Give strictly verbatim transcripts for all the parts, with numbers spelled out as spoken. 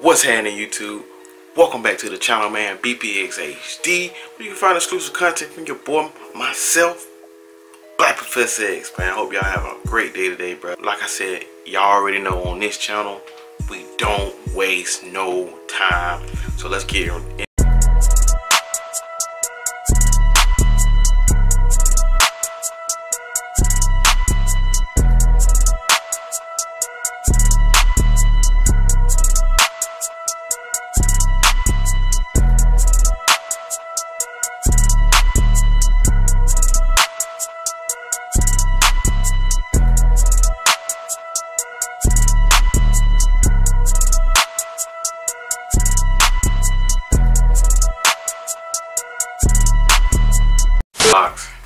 What's happening, YouTube? Welcome back to the channel, man. B P X H D, where you can find exclusive content from your boy, myself, Black Professor X, man. I hope y'all have a great day today, bro. Like I said, y'all already know on this channel, we don't waste no time. So let's get in.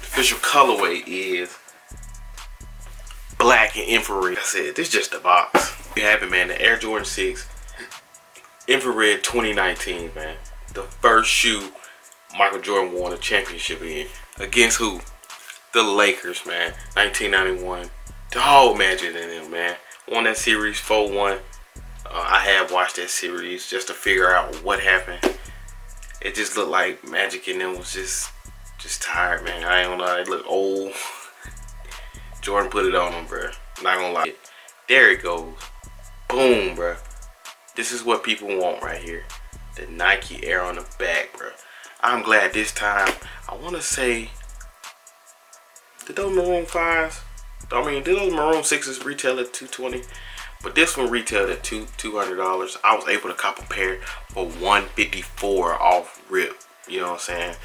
Official colorway is black and infrared. Like I said, this is just the box. You have it, man. The Air Jordan six Infrared twenty nineteen, man. The first shoe Michael Jordan won a championship in. Against who? The Lakers, man. nineteen ninety-one. Dog Magic in them, man. Won that series four one. Uh, I have watched that series just to figure out what happened. It just looked like Magic in them was just... Just tired, man. I ain't gonna lie. They look old. Jordan put it on him, bro. Not gonna lie. There it goes. Boom, bro. This is what people want right here. The Nike Air on the back, bro. I'm glad this time. I want to say, did those maroon fives? I mean, did those maroon sixes retail at two twenty? But this one retailed at two two hundred dollars. I was able to cop a pair for one fifty-four off rip. You know what I'm saying?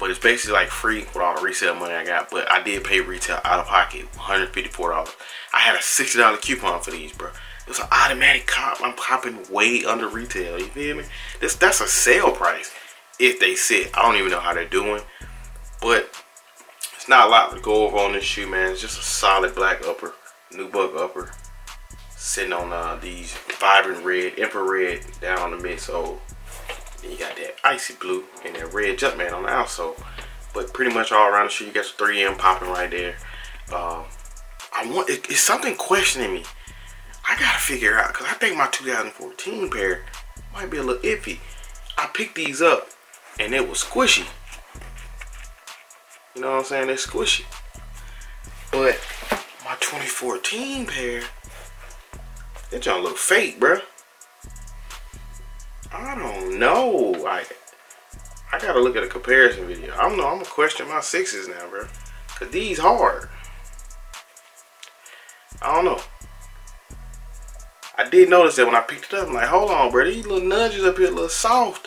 But it's basically like free with all the resale money I got. But I did pay retail out of pocket, one hundred fifty-four dollars. I had a sixty dollar coupon for these, bro. It was an automatic cop. I'm copping way under retail. You feel me? This, that's a sale price if they sit. I don't even know how they're doing. But it's not a lot to go over on this shoe, man. It's just a solid black upper, new buck upper. Sitting on uh, these vibrant red, infrared down the midsole. You got that icy blue and that red Jumpman on the outsole, but pretty much all around the shoe you got your three M popping right there. Um, I want it, it's something questioning me. I gotta figure out because I think my two thousand fourteen pair might be a little iffy. I picked these up and it was squishy. You know what I'm saying? They're squishy. But my twenty fourteen pair, that junk look fake, bruh. I don't know. I I gotta look at a comparison video. I don't know. I'm gonna question my sixes now, bro. Cause these hard. I don't know. I did notice that when I picked it up. I'm like, hold on, bro. These little nudges up here, a little soft.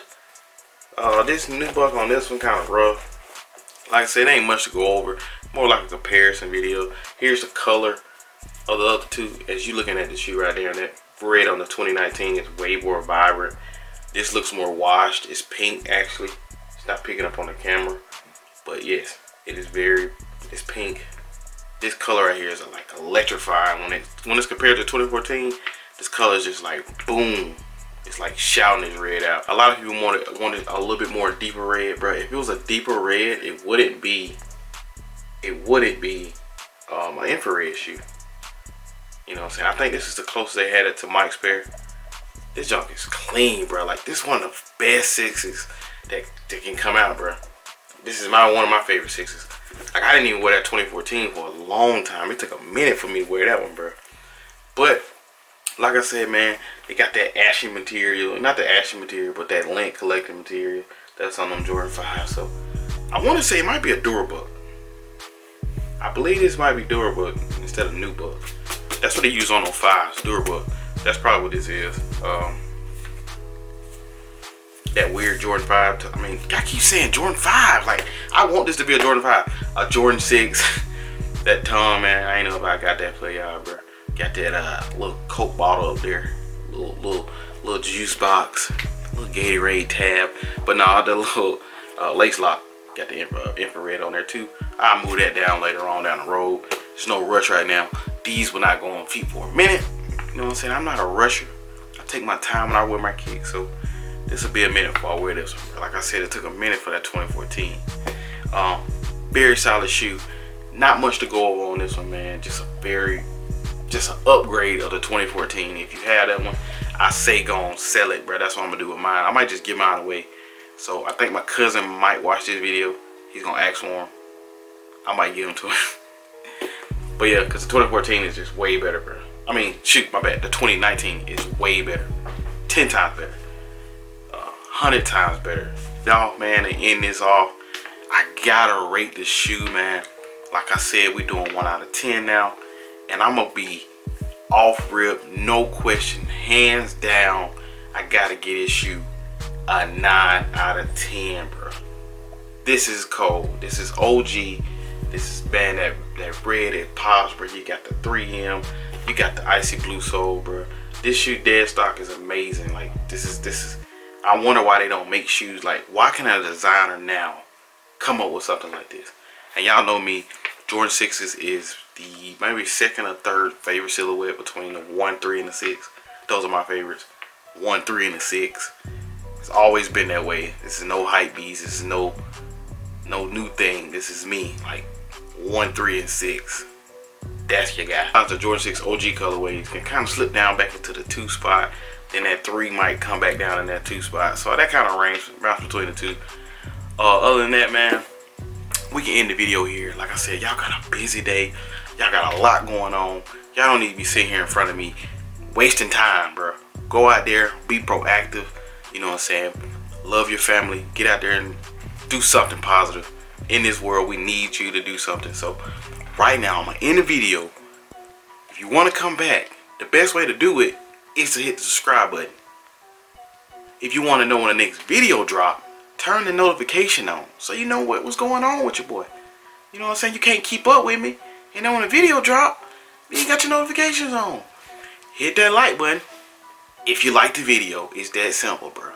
Uh, this new buck on this one kind of rough. Like I said, it ain't much to go over. More like a comparison video. Here's the color of the other two. As you looking at the shoe right there, and that red on the twenty nineteen is way more vibrant. This looks more washed. It's pink, actually. It's not picking up on the camera. But yes, it is very, it's pink. This color right here is like electrifying. When, it, when it's compared to twenty fourteen, this color is just like boom. It's like shouting this red out. A lot of people wanted, wanted a little bit more deeper red, bro. If it was a deeper red, it wouldn't be, it wouldn't be um, an infrared shoe. You know what I'm saying? I think this is the closest they had it to Mike's pair. This junk is clean, bro. Like, this one of the best sixes that, that can come out, bro. This is my one of my favorite sixes. Like, I didn't even wear that twenty fourteen for a long time. It took a minute for me to wear that one, bro. But, like I said, man, they got that ashy material. Not the ashy material, but that lint collector material that's on them Jordan five. So, I want to say it might be a Durabuck. I believe this might be Durabuck instead of New Buck. That's what they use on them fives, Durabuck. That's probably what this is. Um, that weird Jordan five. I mean, I keep saying Jordan five. Like, I want this to be a Jordan five. A Jordan six. That tongue, man. I ain't know if I got that for y'all, bro. Got that uh, little Coke bottle up there. Little, little, little juice box. Little Gatorade tab. But nah, the little uh, lace lock. Got the infra infrared on there, too. I'll move that down later on down the road. There's no rush right now. These will not go on feet for a minute. You know what I'm saying? I'm not a rusher. I take my time when I wear my kicks. So this will be a minute before I wear this one. Like I said, it took a minute for that twenty fourteen. Um, very solid shoe. Not much to go over on this one, man. Just a very, just an upgrade of the twenty fourteen. If you have that one, I say go on, sell it, bro. That's what I'm gonna do with mine. I might just give mine away. So I think my cousin might watch this video. He's gonna ask for him. I might give him to him. But yeah, because the twenty fourteen is just way better, bro. I mean, shoot, my bad. The twenty nineteen is way better. ten times better. Uh, one hundred times better. Y'all, man, to end this off, I gotta rate this shoe, man. Like I said, we're doing one out of ten now. And I'm gonna be off rip, no question, hands down, I gotta get this shoe a nine out of ten, bro. This is cold. This is O G. This is, man, that, that red, that pops, bro. You got the three M. You got the icy blue sole, bro. This shoe dead stock is amazing. Like, this is, this is, I wonder why they don't make shoes. Like, why can a designer now come up with something like this? And y'all know me, Jordan sixes is the maybe second or third favorite silhouette between the one, three, and the six. Those are my favorites. one, three, and the six. It's always been that way. This is no hype bees. This is no no new thing. This is me. Like, one, three, and six. That's your guy. After Jordan six O G colorways can kind of slip down back into the two spot. Then that three might come back down in that two spot. So that kind of range right between the two. Uh, other than that, man, we can end the video here. Like I said, y'all got a busy day. Y'all got a lot going on. Y'all don't need to be sitting here in front of me wasting time, bro. Go out there, be proactive. You know what I'm saying? Love your family. Get out there and do something positive. In this world, we need you to do something. So right now, I'm gonna end the video. If you want to come back, the best way to do it is to hit the subscribe button. If you want to know when the next video drops, turn the notification on so you know what was going on with your boy. You know what I'm saying? You can't keep up with me. And then when the video drop, you got your notifications on. Hit that like button if you like the video. It's that simple, bro.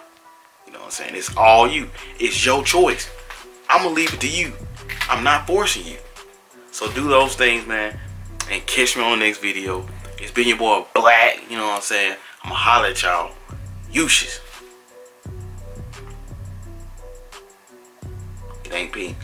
You know what I'm saying? It's all you. It's your choice. I'm going to leave it to you. I'm not forcing you. So do those things, man. And catch me on the next video. It's been your boy Black. You know what I'm saying? I'm going to holler at y'all. Ushers. Ain't pink.